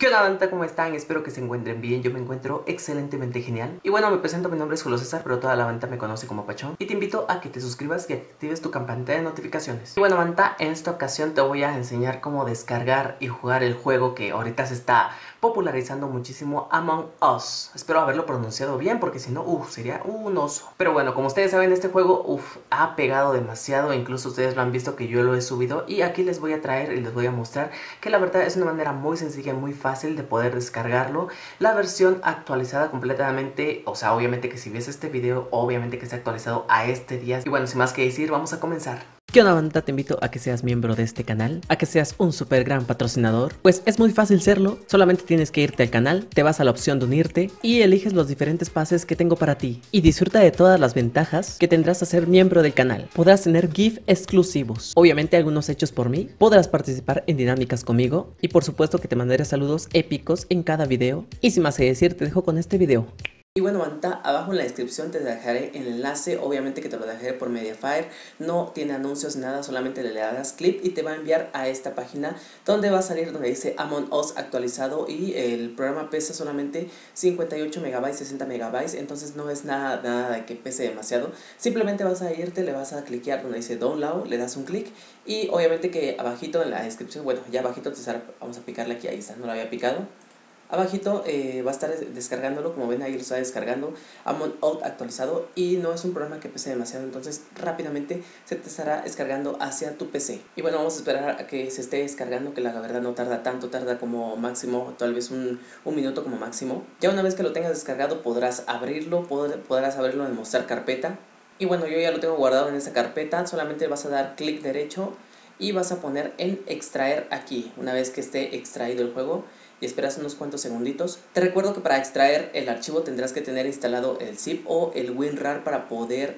¿Qué onda, banda? ¿Cómo están? Espero que se encuentren bien, yo me encuentro excelentemente genial. Y bueno, me presento, mi nombre es Julio César, pero toda la banda me conoce como Pachón. Y te invito a que te suscribas y actives tu campanita de notificaciones. Y bueno, banda, en esta ocasión te voy a enseñar cómo descargar y jugar el juego que ahorita se está popularizando muchísimo, Among Us. Espero haberlo pronunciado bien, porque si no, sería un oso. Pero bueno, como ustedes saben, este juego, ha pegado demasiado. Incluso ustedes lo han visto que yo lo he subido. Y aquí les voy a traer y les voy a mostrar que la verdad es una manera muy sencilla y muy fácil de poder descargarlo, la versión actualizada completamente. O sea, obviamente que si ves este video, obviamente que está actualizado a este día. Y bueno, sin más que decir, vamos a comenzar. ¿Qué onda, banda? Te invito a que seas miembro de este canal, a que seas un super gran patrocinador. Pues es muy fácil serlo, solamente tienes que irte al canal, te vas a la opción de unirte y eliges los diferentes pases que tengo para ti. Y disfruta de todas las ventajas que tendrás a ser miembro del canal. Podrás tener GIF exclusivos, obviamente algunos hechos por mí. Podrás participar en dinámicas conmigo y por supuesto que te mandaré saludos épicos en cada video. Y sin más que decir, te dejo con este video. Y bueno, banda, abajo en la descripción te dejaré el enlace, obviamente que te lo dejaré por Mediafire, no tiene anuncios, nada, solamente le das clic y te va a enviar a esta página donde va a salir donde dice Among Us actualizado y el programa pesa solamente 58 megabytes, 60 megabytes, entonces no es nada de que pese demasiado, simplemente vas a irte, le vas a cliquear donde dice Download, le das un clic y obviamente que abajito en la descripción, bueno, ya abajito te sale, vamos a picarle aquí, ahí está, no lo había picado. Abajito va a estar descargándolo, como ven ahí lo está descargando, Among Us actualizado, y no es un programa que pese demasiado, entonces rápidamente se te estará descargando hacia tu PC. Y bueno, vamos a esperar a que se esté descargando, que la verdad no tarda tanto, tarda como máximo, tal vez un minuto como máximo. Ya una vez que lo tengas descargado podrás abrirlo, en mostrar carpeta. Y bueno, yo ya lo tengo guardado en esa carpeta, solamente vas a dar clic derecho y vas a poner en extraer aquí, una vez que esté extraído el juego. Y esperas unos cuantos segunditos. Te recuerdo que para extraer el archivo tendrás que tener instalado el zip o el WinRAR para poder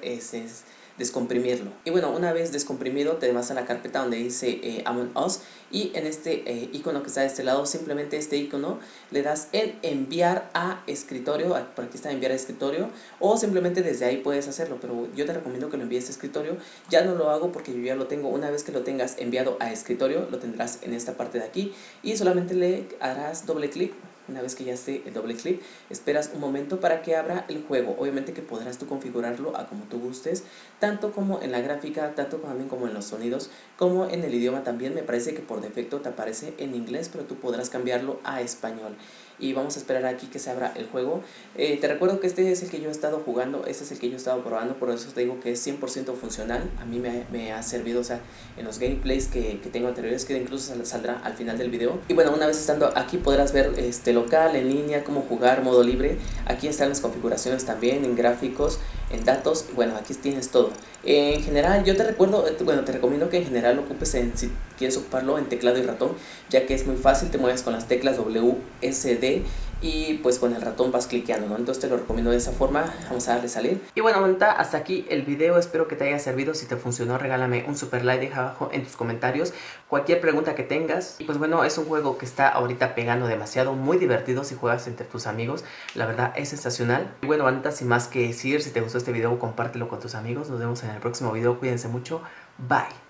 descomprimirlo. Y bueno, una vez descomprimido te vas a la carpeta donde dice Among Us y en este icono que está de este lado, simplemente este icono, le das en enviar a escritorio, por aquí está enviar a escritorio, o simplemente desde ahí puedes hacerlo, pero yo te recomiendo que lo envíes a escritorio. Ya no lo hago porque yo ya lo tengo. Una vez que lo tengas enviado a escritorio lo tendrás en esta parte de aquí y solamente le harás doble clic. Una vez que ya esté el doble clic, esperas un momento para que abra el juego. Obviamente que podrás tú configurarlo a como tú gustes, tanto como en la gráfica, tanto también como en los sonidos, como en el idioma también. Me parece que por defecto te aparece en inglés, pero tú podrás cambiarlo a español. Y vamos a esperar aquí que se abra el juego. Te recuerdo que este es el que yo he estado jugando, este es el que yo he estado probando, por eso te digo que es 100% funcional. A mí me ha servido, o sea, en los gameplays que tengo anteriores, que incluso saldrá al final del video. Y bueno, una vez estando aquí podrás ver local, en línea, cómo jugar, modo libre. Aquí están las configuraciones también, en gráficos, en datos. Bueno, aquí tienes todo. En general, yo te recomiendo que en general lo ocupes si quieres ocuparlo en teclado y ratón, ya que es muy fácil, te mueves con las teclas WSD y pues con el ratón vas cliqueando, ¿no? Entonces te lo recomiendo de esa forma. Vamos a darle salir. Y bueno, banda, hasta aquí el video, espero que te haya servido. Si te funcionó, regálame un super like, deja abajo en tus comentarios cualquier pregunta que tengas. Y pues bueno, es un juego que está ahorita pegando demasiado, muy divertido si juegas entre tus amigos, la verdad es sensacional. Y bueno, banda, sin más que decir, si te gustó este video compártelo con tus amigos, nos vemos en el próximo video, cuídense mucho, bye.